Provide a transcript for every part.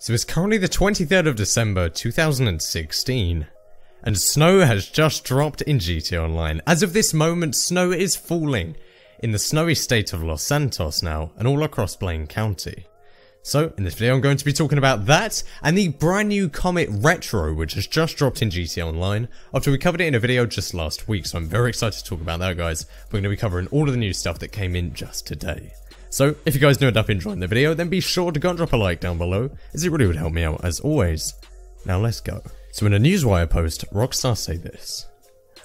So it's currently the 23rd of December 2016, and snow has just dropped in GTA Online. As of this moment, snow is falling in the snowy state of Los Santos now, and all across Blaine County. So in this video I'm going to be talking about that, and the brand new Comet Retro, which has just dropped in GTA Online after we covered it in a video just last week, so I'm very excited to talk about that, guys. We're going to be covering all of the new stuff that came in just today. So, if you guys do end up enjoying the video, then be sure to go and drop a like down below, as it really would help me out as always. Now let's go. So in a Newswire post, Rockstar say this: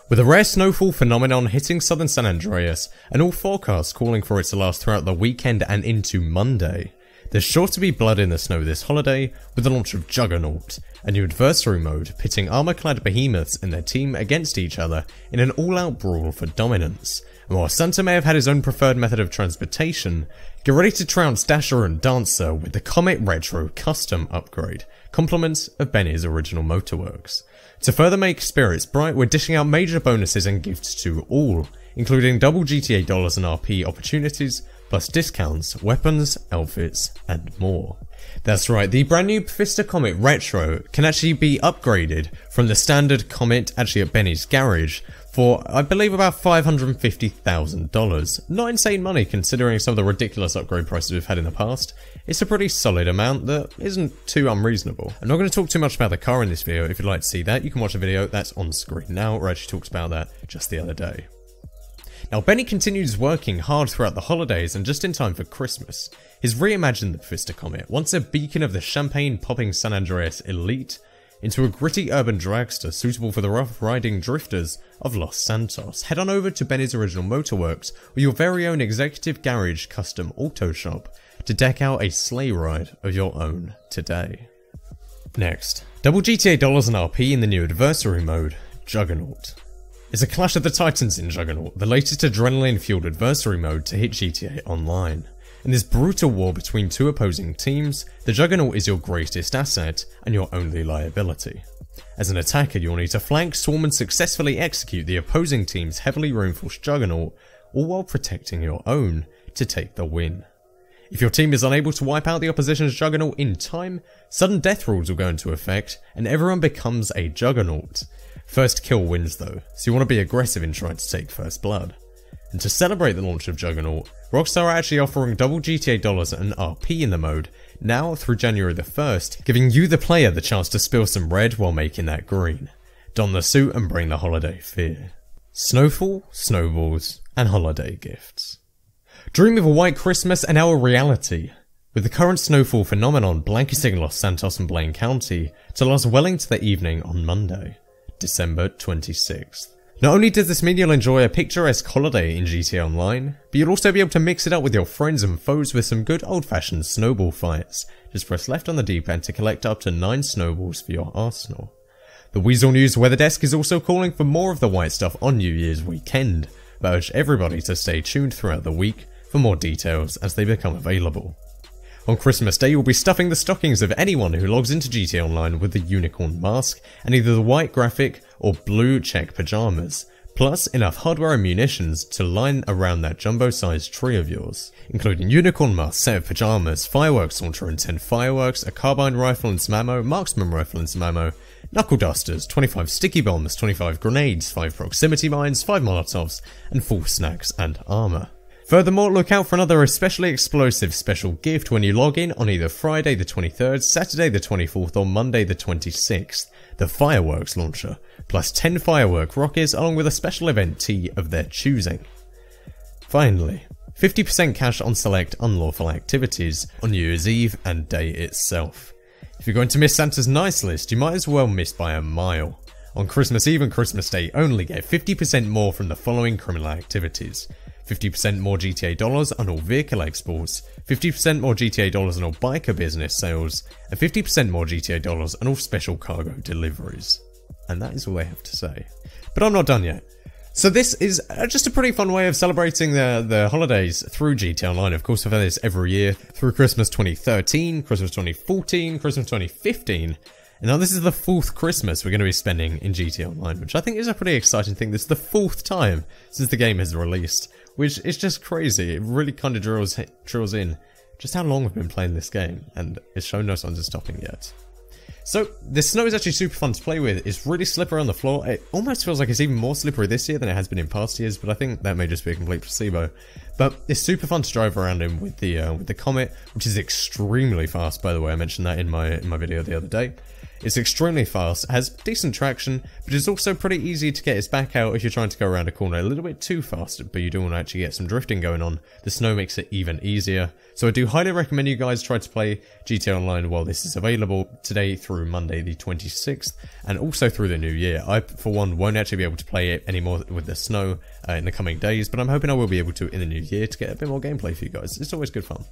with a rare snowfall phenomenon hitting southern San Andreas, and all forecasts calling for it to last throughout the weekend and into Monday, there's sure to be blood in the snow this holiday with the launch of Juggernaut, a new adversary mode pitting armor-clad behemoths and their team against each other in an all-out brawl for dominance. And while Santa may have had his own preferred method of transportation, get ready to trounce Dasher and Dancer with the Comet Retro custom upgrade, compliments of Benny's Original Motorworks. To further make spirits bright, we're dishing out major bonuses and gifts to all, including double GTA dollars and RP opportunities, plus discounts, weapons, outfits, and more. That's right, the brand new Pfister Comet Retro can actually be upgraded from the standard Comet, actually at Benny's garage, for I believe about $550,000. Not insane money considering some of the ridiculous upgrade prices we've had in the past. It's a pretty solid amount that isn't too unreasonable. I'm not going to talk too much about the car in this video. If you'd like to see that, you can watch a video that's on screen now, or actually talks about that just the other day. Now Benny continues working hard throughout the holidays and just in time for Christmas. He's reimagined the Pfister Comet, once a beacon of the champagne-popping San Andreas elite, into a gritty urban dragster suitable for the rough-riding drifters of Los Santos. Head on over to Benny's Original Motorworks or your very own executive garage custom auto shop to deck out a sleigh ride of your own today. Next, double GTA dollars and RP in the new adversary mode, Juggernaut. It's a clash of the titans in Juggernaut, the latest adrenaline-fueled adversary mode to hit GTA Online. In this brutal war between two opposing teams, the Juggernaut is your greatest asset and your only liability. As an attacker, you'll need to flank, swarm, and successfully execute the opposing team's heavily reinforced Juggernaut, all while protecting your own to take the win. If your team is unable to wipe out the opposition's Juggernaut in time, sudden death rules will go into effect and everyone becomes a Juggernaut. First kill wins though, so you want to be aggressive in trying to take first blood. And to celebrate the launch of Juggernaut, Rockstar are actually offering double GTA dollars and RP in the mode now through January the 1st, giving you the player the chance to spill some red while making that green. Don the suit and bring the holiday fear. Snowfall, snowballs, and holiday gifts. Dream of a white Christmas and our reality. With the current snowfall phenomenon blanketing Los Santos and Blaine County to last well into the evening on Monday, December 26th. Not only does this mean you'll enjoy a picturesque holiday in GTA Online, but you'll also be able to mix it up with your friends and foes with some good old-fashioned snowball fights. Just press left on the D-pad to collect up to 9 snowballs for your arsenal. The Weasel News weather desk is also calling for more of the white stuff on New Year's weekend, but I urge everybody to stay tuned throughout the week for more details as they become available. On Christmas Day, you'll be stuffing the stockings of anyone who logs into GTA Online with the unicorn mask and either the white graphic or blue check pajamas, plus enough hardware and munitions to line around that jumbo-sized tree of yours, including unicorn mask, set of pajamas, fireworks launcher and 10 fireworks, a carbine rifle and some ammo, marksman rifle and some ammo, knuckle dusters, 25 sticky bombs, 25 grenades, 5 proximity mines, 5 molotovs, and full snacks and armor. Furthermore, look out for another especially explosive special gift when you log in on either Friday the 23rd, Saturday the 24th or Monday the 26th, the fireworks launcher, plus 10 firework rockets along with a special event tee of their choosing. Finally, 50% cash on select unlawful activities on New Year's Eve and day itself. If you're going to miss Santa's nice list, you might as well miss by a mile. On Christmas Eve and Christmas Day only, get 50% more from the following criminal activities: 50% more GTA dollars on all vehicle exports, 50% more GTA dollars on all biker business sales, and 50% more GTA dollars on all special cargo deliveries. And that is all I have to say. But I'm not done yet. So this is just a pretty fun way of celebrating the holidays through GTA Online. Of course, I've had this every year through Christmas 2013, Christmas 2014, Christmas 2015. And now this is the 4th Christmas we're going to be spending in GTA Online, which I think is a pretty exciting thing. This is the 4th time since the game has released, which is just crazy. It really kind of drills in just how long we've been playing this game, and it's shown no signs of stopping yet. So this snow is actually super fun to play with. It's really slippery on the floor. It almost feels like it's even more slippery this year than it has been in past years, but I think that may just be a complete placebo. But it's super fun to drive around in with the Comet, which is extremely fast, by the way. I mentioned that in my video the other day. It's extremely fast, has decent traction, but it's also pretty easy to get its back out if you're trying to go around a corner a little bit too fast, but you do want to actually get some drifting going on. The snow makes it even easier. So I do highly recommend you guys try to play GTA Online while this is available today through Monday the 26th, and also through the new year. I, for one, won't actually be able to play it anymore with the snow in the coming days, but I'm hoping I will be able to in the new year to get a bit more gameplay for you guys. It's always good fun.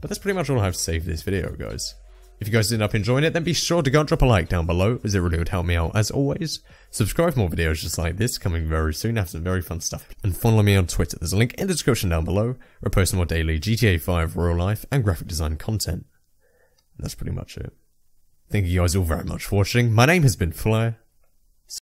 But that's pretty much all I have to say for this video, guys. If you guys ended up enjoying it, then be sure to go and drop a like down below, as it really would help me out as always. Subscribe for more videos just like this coming very soon. I have some very fun stuff. And follow me on Twitter. There's a link in the description down below, where I post more daily GTA 5 real life and graphic design content. And that's pretty much it. Thank you guys all very much for watching. My name has been Flare.